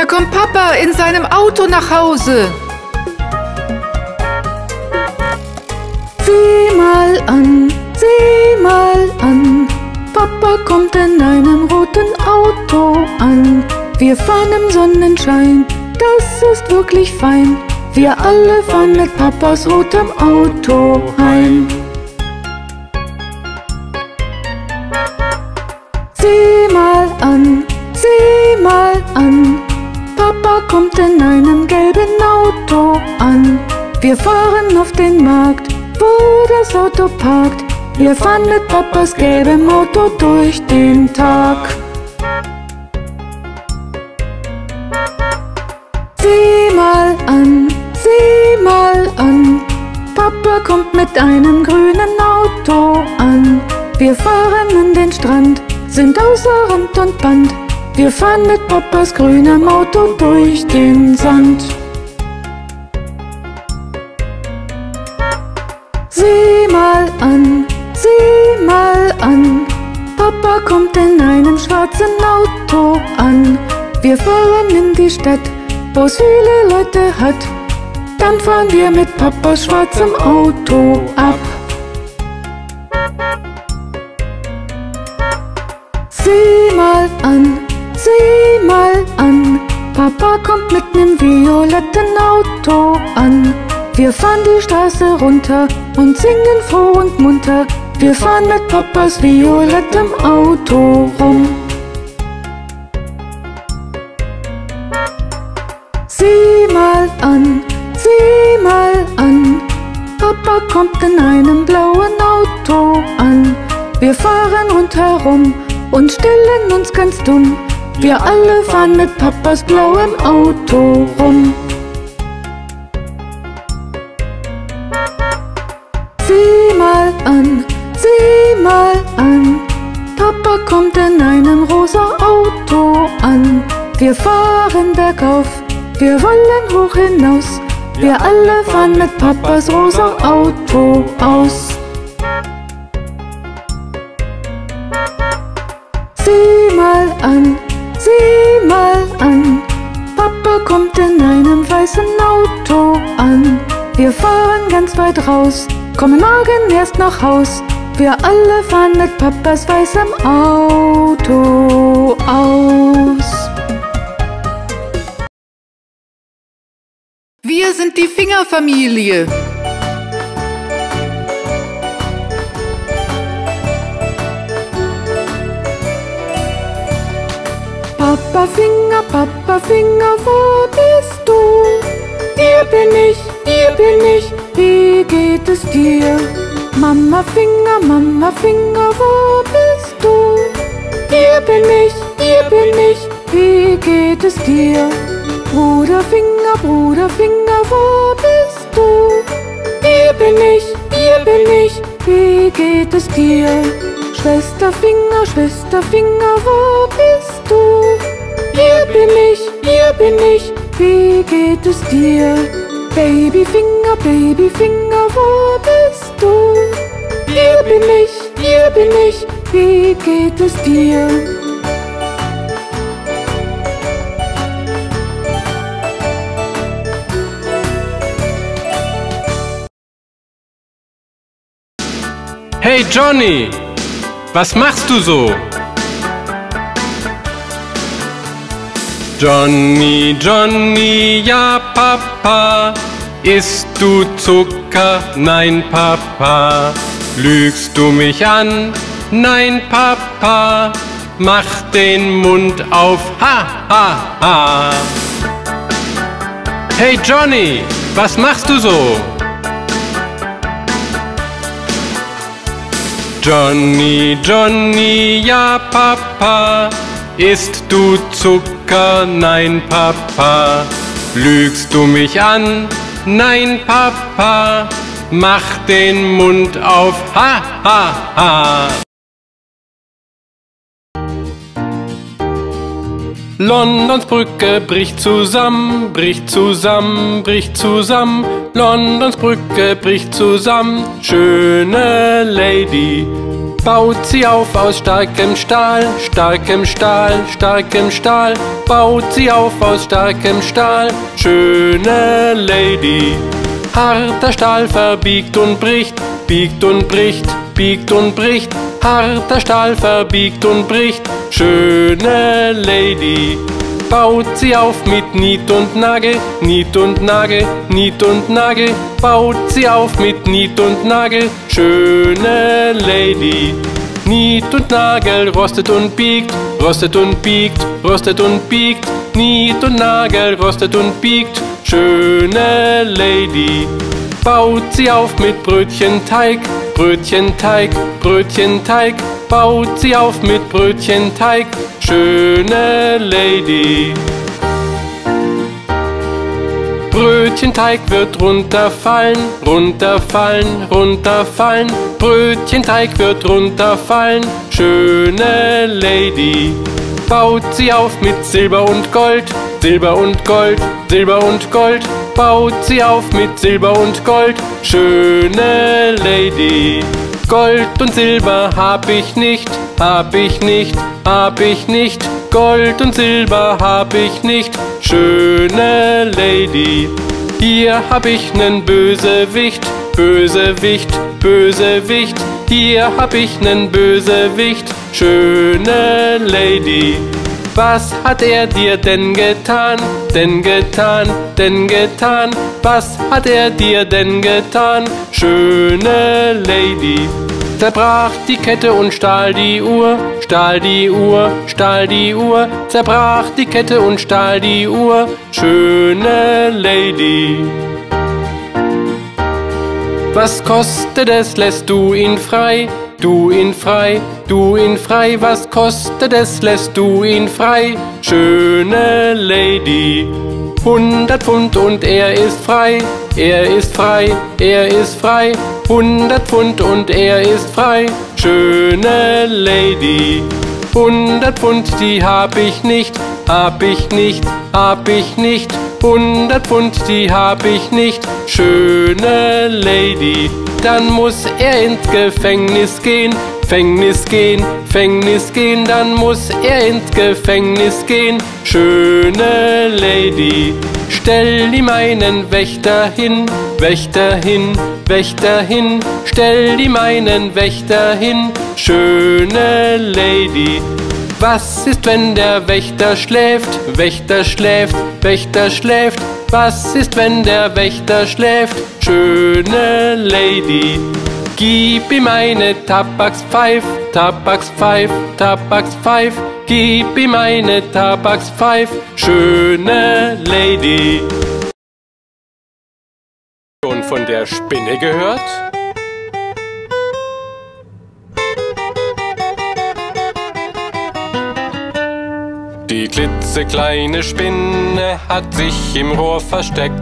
Da kommt Papa in seinem Auto nach Hause. Sieh mal an, Papa kommt in einem roten Auto an. Wir fahren im Sonnenschein, das ist wirklich fein. Wir alle fahren mit Papas rotem Auto heim. Sieh mal an, Papa kommt in einem gelben Auto an. Wir fahren auf den Markt, wo das Auto parkt. Wir fahren mit Papas gelbem Auto durch den Tag. Sieh mal an, Papa kommt mit einem grünen Auto an. Wir fahren an den Strand, sind außer Rand und Band. Wir fahren mit Papas grünem Auto durch den Sand. Sieh mal an, Papa kommt in einem schwarzen Auto an. Wir fahren in die Stadt, wo es viele Leute hat. Dann fahren wir mit Papas schwarzem Auto ab. Sieh mal an, Papa kommt mit einem violetten Auto an. Wir fahren die Straße runter und singen froh und munter. Wir fahren mit Papas violettem Auto rum. Sieh mal an, Papa kommt in einem blauen Auto an. Wir fahren rundherum und stillen uns ganz dumm. Wir alle fahren mit Papas blauem Auto rum. Sieh mal an, Papa kommt in einem rosa Auto an. Wir fahren bergauf, wir wollen hoch hinaus. Wir alle fahren mit Papas rosa Auto aus. Sieh mal an, Papa kommt in einem weißen Auto an. Wir fahren ganz weit raus, kommen morgen erst nach Haus. Wir alle fahren mit Papas weißem Auto aus. Wir sind die Fingerfamilie. Papa Finger, wo bist du? Hier bin ich, wie geht es dir? Mama Finger, wo bist du? Hier bin ich, wie geht es dir? Bruder Finger, wo bist du? Hier bin ich, wie geht es dir? Schwester Finger, wo bist du? Hier bin ich, wie geht es dir? Baby Finger, wo bist du? Hier bin ich, wie geht es dir? Hey Johnny, was machst du so? Johnny, ja Papa, isst du Zucker? Nein Papa. Lügst du mich an? Nein Papa. Mach den Mund auf, ha ha ha. Hey Johnny, was machst du so? Johnny, ja Papa, isst du Zucker? Nein, Papa. Lügst du mich an? Nein, Papa. Mach den Mund auf, ha, ha, ha. Londons Brücke bricht zusammen, bricht zusammen. Londons Brücke bricht zusammen, schöne Lady. Baut sie auf aus starkem Stahl, starkem Stahl, starkem Stahl. Baut sie auf aus starkem Stahl, schöne Lady. Harter Stahl verbiegt und bricht, biegt und bricht, biegt und bricht. Harter Stahl verbiegt und bricht, schöne Lady. Baut sie auf mit Niet und Nagel, Niet und Nagel, Niet und Nagel. Baut sie auf mit Niet und Nagel, schöne Lady. Niet und Nagel rostet und biegt, rostet und biegt, rostet und biegt. Niet und Nagel rostet und biegt, schöne Lady. Baut sie auf mit Brötchenteig, Brötchenteig, Brötchenteig. Baut sie auf mit Brötchenteig, schöne Lady. Brötchenteig wird runterfallen, runterfallen, runterfallen. Brötchenteig wird runterfallen, schöne Lady. Baut sie auf mit Silber und Gold, Silber und Gold, Silber und Gold. Baut sie auf mit Silber und Gold, schöne Lady. Gold und Silber hab ich nicht, hab ich nicht, hab ich nicht. Gold und Silber hab ich nicht, schöne Lady. Hier hab ich nen Bösewicht, Bösewicht, Bösewicht. Hier hab ich nen Bösewicht, schöne Lady. Was hat er dir denn getan, denn getan, denn getan? Was hat er dir denn getan, schöne Lady? Zerbrach die Kette und stahl die Uhr, stahl die Uhr, stahl die Uhr. Zerbrach die Kette und stahl die Uhr, schöne Lady. Was kostet es, lässt du ihn frei, du ihn frei, du ihn frei. Was kostet es, lässt du ihn frei, schöne Lady. 100 Pfund und er ist frei, er ist frei, er ist frei. 100 Pfund und er ist frei, schöne Lady. 100 Pfund, die hab ich nicht, hab ich nicht, hab ich nicht. 100 Pfund, die hab ich nicht, schöne Lady. Dann muss er ins Gefängnis gehen, Fängnis gehen, Fängnis gehen. Dann muss er ins Gefängnis gehen, schöne Lady. Stell ihm einen Wächter hin, Wächter hin, Wächter hin. Stell ihm einen Wächter hin, schöne Lady. Was ist, wenn der Wächter schläft, Wächter schläft, Wächter schläft? Was ist, wenn der Wächter schläft, schöne Lady? Gib ihm eine Tabakspfeif, Tabakspfeif, Tabakspfeif. Gib ihm eine Tabakspfeif, schöne Lady. Schon von der Spinne gehört? Die klitzekleine Spinne hat sich im Rohr versteckt.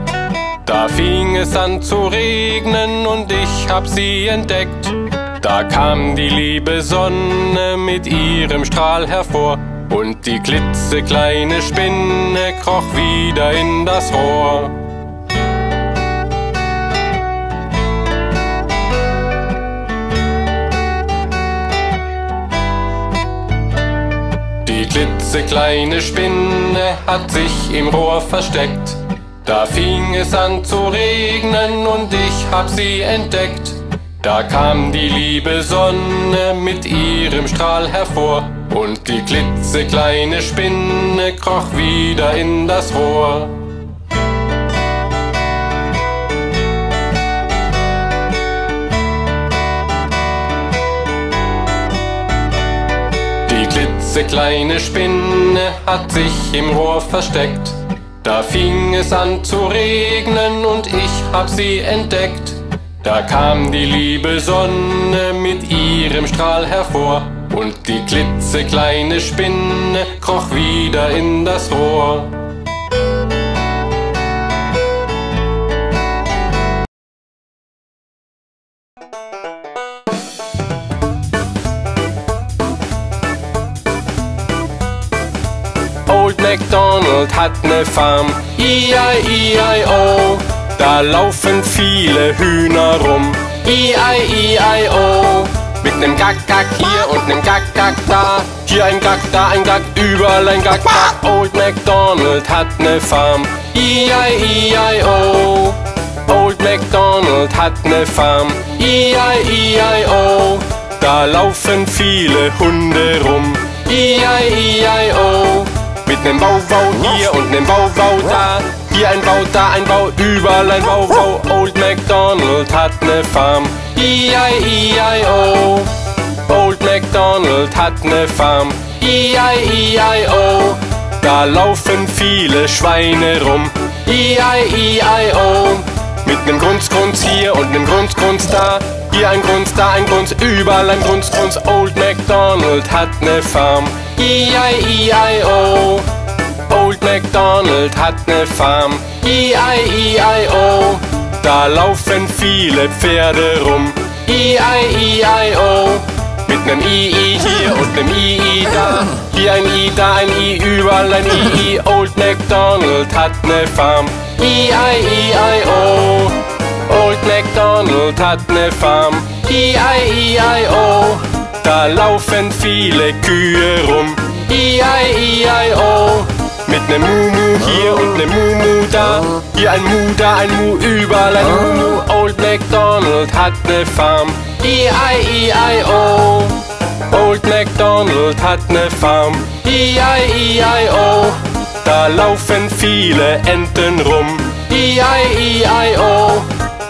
Da fing es an zu regnen und ich hab sie entdeckt. Da kam die liebe Sonne mit ihrem Strahl hervor und die klitzekleine Spinne kroch wieder in das Rohr. Die klitzekleine Spinne hat sich im Rohr versteckt. Da fing es an zu regnen und ich hab sie entdeckt. Da kam die liebe Sonne mit ihrem Strahl hervor und die klitzekleine Spinne kroch wieder in das Rohr. Die klitzekleine Spinne hat sich im Rohr versteckt. Da fing es an zu regnen und ich hab sie entdeckt. Da kam die liebe Sonne mit ihrem Strahl hervor und die klitzekleine Spinne kroch wieder in das Rohr. McDonald hat ne Farm, E-I-E-I-O. Da laufen viele Hühner rum, E-I-E-I-O. Mit nem Gack-Gack hier und nem Gack-Gack da. Hier ein Gack, da ein Gack, überall ein Gack-Gack. Old MacDonald hat ne Farm. E-I-E-I-O. Old MacDonald hat ne Farm. E-I-E-I-O. Da laufen viele Hunde rum. E-I-E-I-O. Mit nem Bau-Bau hier und nem Bau-Bau da. Hier ein Bau, da ein Bau, überall ein Bau-Bau. Old MacDonald hat ne Farm. E-I-E-I-O. Old MacDonald hat ne Farm. E-I-E-I-O. Da laufen viele Schweine rum. E-I-E-I-O. Mit nem Grunz-Grunz hier und nem Grunz-Grunz da. Hier ein Grunz, da ein Grunz, überall ein Grunz-Grunz. Old MacDonald hat ne Farm. E-I-E-I-O. Old MacDonald hat ne Farm. E-I-E-I-O. Da laufen viele Pferde rum. E-I-E-I-O. Mit nem I-I hier und nem I-I da. Hier ein I, da ein I, überall ein I-I. Old MacDonald hat ne Farm. E-I-E-I-O. Old MacDonald hat ne Farm. E-I-E-I-O. Da laufen viele Kühe rum. E-I-E-I-O. Mit nem Mu-Mu hier und nem Mu-Mu da. Hier ein Mu, da ein Mu, überall ein Mu-Mu. Old MacDonald hat ne Farm. E-I-E-I-O. Old MacDonald hat ne Farm. E-I-E-I-O. Da laufen viele Enten rum. E-I-E-I-O.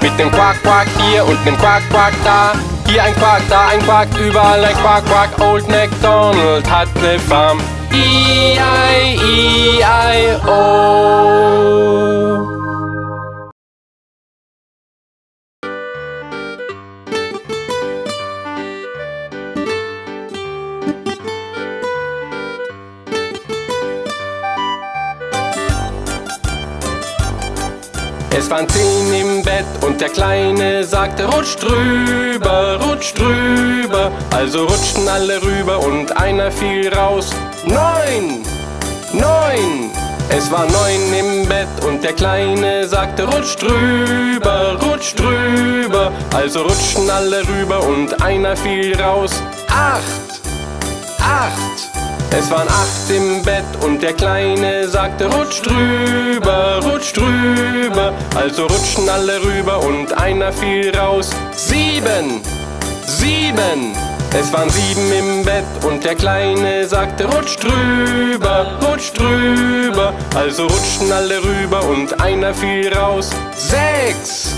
Mit nem Quack-Quack hier und nem Quack-Quack da. Hier ein Quack, da ein Quack, überall ein Quack-Quack. Old MacDonald hat ne Farm. E-I-E-I-O. Es waren 10 im Bett und der Kleine sagte: Rutsch drüber, rutsch drüber. Also rutschten alle rüber und einer fiel raus. 9, 9. Es war 9 im Bett und der Kleine sagte: Rutsch drüber, rutsch drüber. Also rutschten alle rüber und einer fiel raus. 8, 8. Es waren 8 im Bett und der Kleine sagte: Rutsch drüber, rutsch drüber. Also rutschten alle rüber und einer fiel raus. 7, 7. Es waren 7 im Bett und der Kleine sagte: Rutsch drüber, rutsch drüber. Also rutschten alle rüber und einer fiel raus. 6,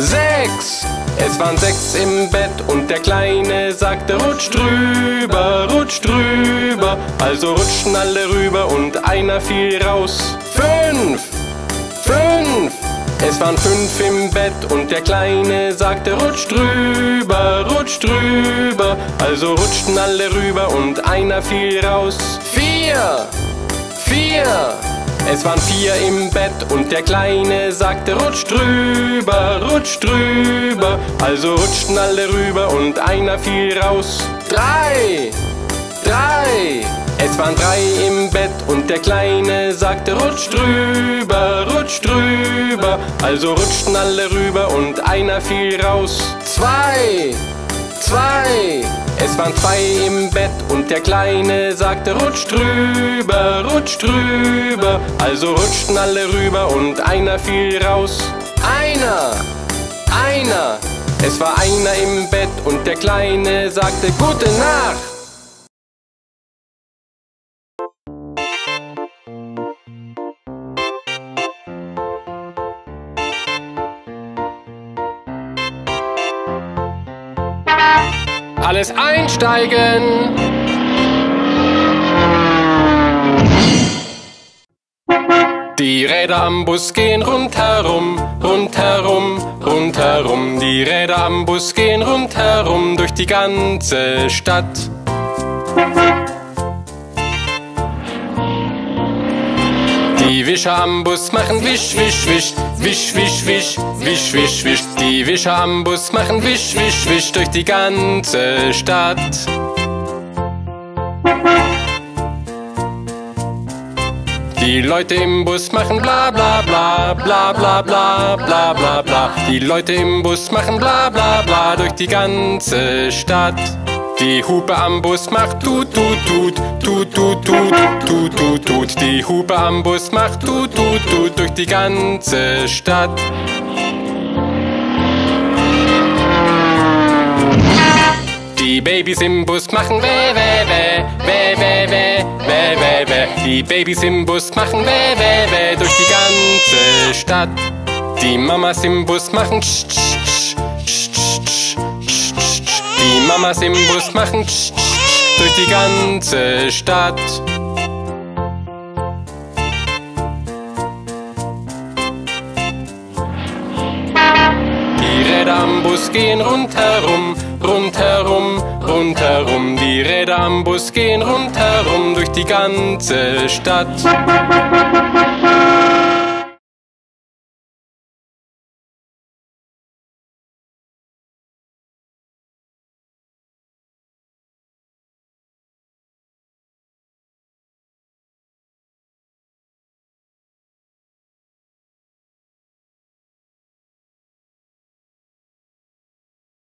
6. Es waren 6 im Bett und der Kleine sagte: Rutsch drüber, rutsch drüber. Also rutschten alle rüber und einer fiel raus. 5, 5. Es waren 5 im Bett und der Kleine sagte: Rutsch drüber, rutsch drüber. Also rutschten alle rüber und einer fiel raus. 4, 4. Es waren 4 im Bett und der Kleine sagte: Rutsch drüber, rutsch drüber. Also rutschten alle rüber und einer fiel raus. 3, 3. Es waren 3 im Bett und der Kleine sagte: Rutsch drüber, rutsch drüber. Also rutschten alle rüber und einer fiel raus. 2, 2. Es waren 2 im Bett und der Kleine sagte: Rutsch drüber, rutsch drüber. Also rutschten alle rüber und einer fiel raus. 1, 1. Es war einer im Bett und der Kleine sagte: Gute Nacht. Alles einsteigen! Die Räder am Bus gehen rundherum, rundherum, rundherum. Die Räder am Bus gehen rundherum durch die ganze Stadt. Die Wischer am Bus machen wisch, wisch, wisch, wisch, wisch, wisch, wisch, wisch, wisch. Die Wischer am Bus machen wisch, wisch, wisch durch die ganze Stadt. Die Leute im Bus machen bla bla bla bla bla bla bla bla bla. Die Leute im Bus machen bla bla bla durch die ganze Stadt. Die Hupe am Bus macht tut tut tut tut tut tut tut tut tut. Die Hupe am Bus macht tut tut tut durch die ganze Stadt. Die Babys im Bus machen weh weh weh weh weh weh weh weh weh. Die Babys im Bus machen weh weh weh durch die ganze Stadt. Die Mamas im Bus machen tsch tsch tsch tsch tsch tsch tsch tsch. Die Mamas im Bus machen tsch tsch tsch durch die ganze Stadt. Die Räder am Bus gehen rundherum, rundherum, rundherum. Die Räder am Bus gehen rundherum durch die ganze Stadt.